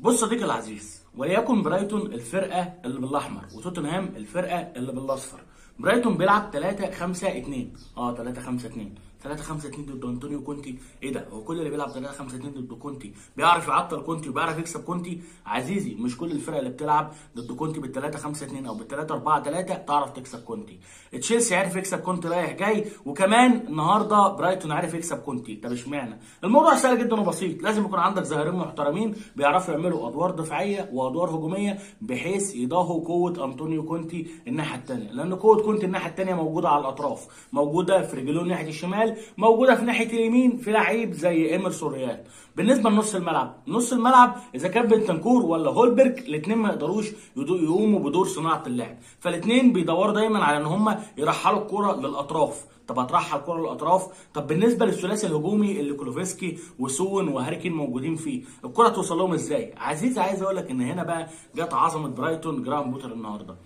بص صديقي العزيز، وليكن برايتون الفرقه اللي بالاحمر وتوتنهام الفرقه اللي بالاصفر. برايتون بيلعب 3-5-2 3-5-2 ضد انطونيو كونتي. ايه ده؟ هو كل اللي بيلعب 3-5-2 ضد كونتي بيعرف يعطل كونتي وبيعرف يكسب كونتي؟ عزيزي مش كل الفرق اللي بتلعب ضد كونتي بال 3-5-2 او بال 3-4-3 تعرف تكسب كونتي. تشيلسي عرف يكسب كونتي رايح جاي، وكمان النهارده برايتون عرف يكسب كونتي. طب اشمعنى؟ الموضوع سهل جدا وبسيط، لازم يكون عندك ظاهرين محترمين بيعرفوا يعملوا ادوار دفاعيه وادوار هجوميه بحيث يضاهوا قوه انطونيو كونتي الناحيه الثانيه، لان قوه كونتي الناحيه الثانيه موجوده على الاطراف، موجوده في رجليه ناحيه الشمال، موجوده في ناحيه اليمين في لعيب زي ايمرسون ريال. بالنسبه لنص الملعب، نص الملعب اذا كان بنتنكور ولا هولبرج الاثنين ما يقدروش يقوموا بدور صناعه اللعب، فالاثنين بيدوروا دايما على ان هم يرحلوا الكره للاطراف. طب هترحل الكره للاطراف، طب بالنسبه للثلاثي الهجومي اللي كولوفسكي وسون وهاري كين موجودين فيه، الكره توصل لهم ازاي؟ عزيزي عايز اقول لك ان هنا بقى جت عظمه برايتون جراهام بوتر النهارده.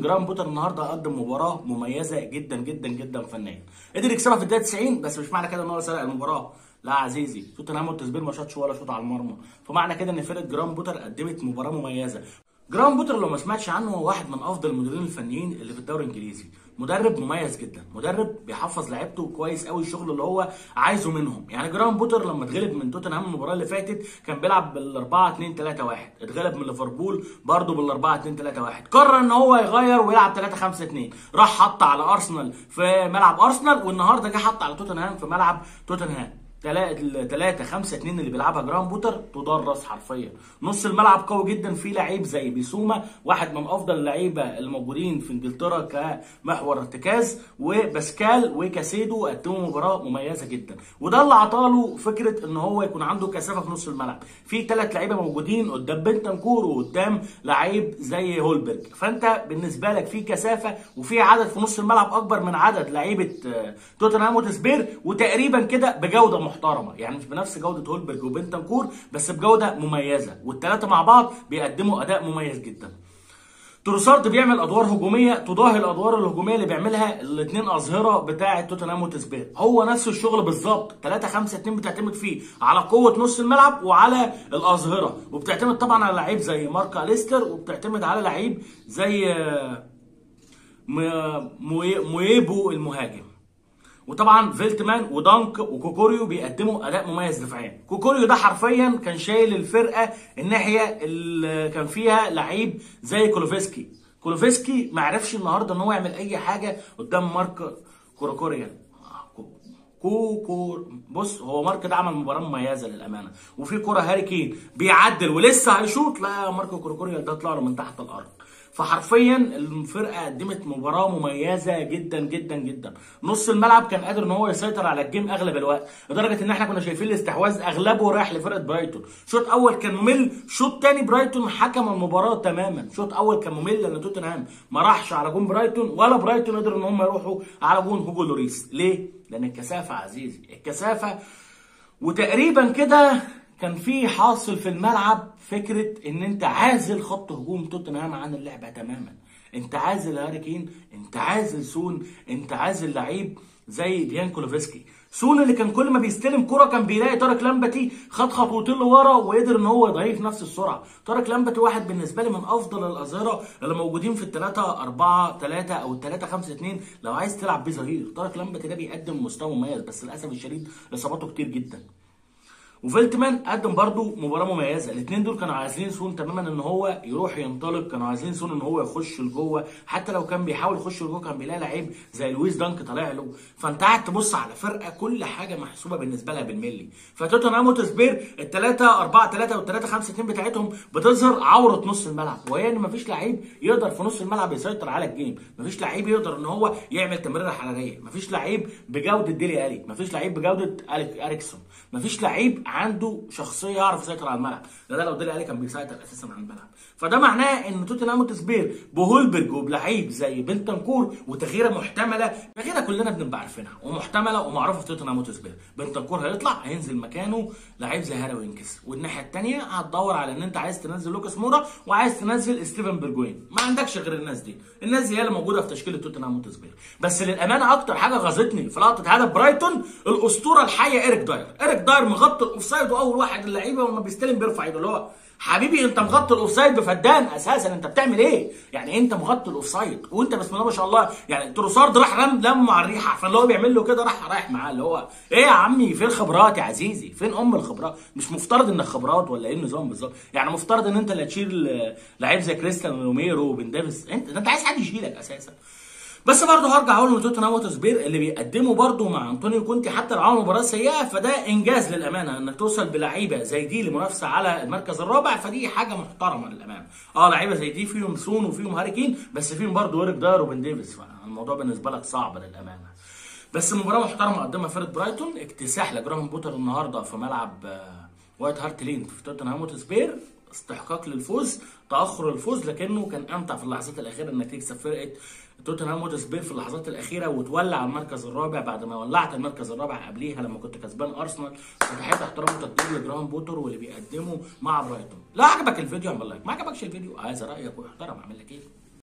جراهام بوتر النهارده قدم مباراه مميزه جدا جدا جدا فنيا، قدر يكسبها في الدقيقه 90، بس مش معنى كده ان هو سرق المباراه. لا عزيزي، توتنهام والتسبيل ما شاطش ولا شوط على المرمى، فمعنى كده ان فرقه جراهام بوتر قدمت مباراه مميزه. جراهام بوتر لو ما سمعتش عنه هو واحد من افضل المدربين الفنيين اللي في الدوري الانجليزي، مدرب مميز جدا، مدرب بيحفظ لعيبته كويس قوي الشغل اللي هو عايزه منهم. يعني جراهام بوتر لما اتغلب من توتنهام المباراه اللي فاتت كان بيلعب بال 4-2-3-1، اتغلب من ليفربول برضه بال 4-2-3-1، قرر ان هو يغير ويلعب 3-5-2، راح حط على ارسنال في ملعب ارسنال، والنهارده جه حط على توتنهام في ملعب توتنهام. 3-5-2 اللي بيلعبها جراهام بوتر تدرس حرفيا. نص الملعب قوي جدا، فيه لعيب زي بيسوما واحد من افضل اللعيبه الموجودين في انجلترا كمحور ارتكاز، وباسكال وكاسيدو قدموا مباراه مميزه جدا، وده اللي عطاله فكره ان هو يكون عنده كثافه في نص الملعب. في 3 لعيبه موجودين قدام بنتنكور وقدام لعيب زي هولبرج، فانت بالنسبه لك في كثافه وفي عدد في نص الملعب اكبر من عدد لعيبه توتنهام وتسبير، وتقريبا كده بجوده محترمه، يعني مش بنفس جوده هولبرج وبنتنكور بس بجوده مميزه، والثلاثه مع بعض بيقدموا اداء مميز جدا. تروسارد بيعمل ادوار هجوميه تضاهي الادوار الهجوميه اللي بيعملها الاثنين اظهره بتاعه توتنهام وتسبير، هو نفس الشغل بالظبط. 3-5-2 بتعتمد فيه على قوه نص الملعب وعلى الاظهره، وبتعتمد طبعا على لعيب زي مارك اليستر، وبتعتمد على لعيب زي مويبو المهاجم، وطبعا فيلتمان ودانك وكوكوريو بيقدموا اداء مميز دفاعيا. كوكوريو ده حرفيا كان شايل الفرقه الناحيه اللي كان فيها لعيب زي كولوفسكي. كولوفسكي ما عرفش النهارده ان هو يعمل اي حاجه قدام مارك كوكوريو. بص هو مارك ده عمل مباراه مميزه للامانه، وفي كره هاري كين بيعدل ولسه هيشوط، لا مارك كوكوريو ده طلع له من تحت الارض. فحرفيا الفرقه قدمت مباراه مميزه جدا جدا جدا. نص الملعب كان قادر ان هو يسيطر على الجيم اغلب الوقت، لدرجه ان احنا كنا شايفين الاستحواذ اغلبه رايح لفرقه برايتون. شوط اول كان ممل، شوط ثاني برايتون حكم المباراه تماما. شوط اول كان ممل لان توتنهام ما راحش على جون برايتون، ولا برايتون قدر ان هم يروحوا على جون هوجو لوريس. ليه؟ لان الكثافه عزيزي، الكثافه، وتقريبا كده كان في حاصل في الملعب فكره ان انت عازل خط هجوم توتنهام عن اللعبه تماما. انت عازل هاري كين، انت عازل سون، انت عازل لعيب زي ديان كولوفسكي. سون اللي كان كل ما بيستلم كرة كان بيلاقي طارق لامبتي خد خطوتين لورا وقدر ان هو يضيف نفس السرعه. طارق لامبتي واحد بالنسبه لي من افضل الاظهره اللي موجودين في ال 3-4-3 او ال 3-5-2 لو عايز تلعب بيه ظهير. طارق لامبتي ده بيقدم مستوى مميز، بس للاسف الشديد اصاباته كتير جدا. وفيلتمان قدم برضه مباراه مميزه، الاثنين دول كانوا عايزين سون تماما ان هو يروح ينطلق، كانوا عايزين سون ان هو يخش لجوه، حتى لو كان بيحاول يخش لجوه كان بيلاقي لعيب زي لويس دانك طالع له. فانت قاعد تبص على فرقه كل حاجه محسوبه بالنسبه لها بالملي. فتوتنهام وتسبير ال 3-4-3 وال 3-5-2 بتاعتهم بتظهر عوره نص الملعب، وهي ان مفيش لعيب يقدر في نص الملعب يسيطر على الجيم، مفيش لعيب يقدر ان هو يعمل تمريره حراريه، مفيش لعيب بجوده ديلي الي، مفيش لعيب بجوده اريكسون، مفيش لعيب عنده شخصيه يعرف يسيطر على الملعب، ده لو ديلي الي كان بيسيطر اساسا على الملعب. فده معناه ان توتنهام وتسبير بهولبرج وبلعيب زي بنتنكور وتغييره محتمله، تغييره كلنا بنبقى عارفينها ومحتمله ومعروفه في توتنهام وتسبير. بنتنكور هيطلع هينزل مكانه لعيب زي هاري وينكس، والناحيه الثانيه هتدور على ان انت عايز تنزل لوكاس مورا وعايز تنزل ستيفن برجوين، ما عندكش غير الناس دي، الناس دي هي اللي موجوده في تشكيله توتنهام وتسبير. بس للامانه اكتر حاجه غاظتني في لقطه هدف برايتون الاسطوره الحيه إيريك داير. إيريك داير مغطي الاوفسايد واول واحد اللعيبه لما بيستلم بيرفع ايده، اللي هو حبيبي انت مغطي الاوفسايد بفدان اساسا، انت بتعمل ايه؟ يعني انت مغطي الاوفسايد وانت بسم الله ما شاء الله، يعني تروسارد راح لمه على الريحه عشان اللي هو بيعمل له كده رايح معاه، اللي هو ايه يا عمي فين الخبرات يا عزيزي؟ فين ام الخبرات؟ مش مفترض انك خبرات ولا ايه النظام بالظبط؟ يعني مفترض ان انت اللي تشيل لعيب زي كريستيان روميرو وبن ديفيس، انت عايز حد يشيلك اساسا. بس برضه هرجع اقول ان توتنهام هوتسبير اللي بيقدمه برضه مع انطونيو كونتي حتى لو عملوا مباراه سيئه فده انجاز للامانه، انك توصل بلعيبه زي دي لمنافسه على المركز الرابع فدي حاجه محترمه للامانه. لعيبه زي دي فيهم سون وفيهم هاري كين، بس فيهم برضه إيريك داير وبن ديفيس، فالموضوع بالنسبه لك صعب للامانه. بس مباراه محترمه قدمها فريق برايتون، اكتساح لجراهام بوتر النهارده في ملعب وايت هارت لين في توتنهام هوتسبير، استحقاق للفوز، تاخر الفوز لكنه كان امتع في اللحظات الاخيره انك تكسب فرقه توتنهام هوتسبير في اللحظات الاخيره وتولع المركز الرابع بعد ما ولعت المركز الرابع قبليها لما كنت كسبان ارسنال. فتحيه احترام وتقدير لجراهام بوتر واللي بيقدمه مع برايتون. لا عجبك الفيديو اعمل لايك، ما عجبكش الفيديو عايز رايك واحترم، اعمل لك ايه؟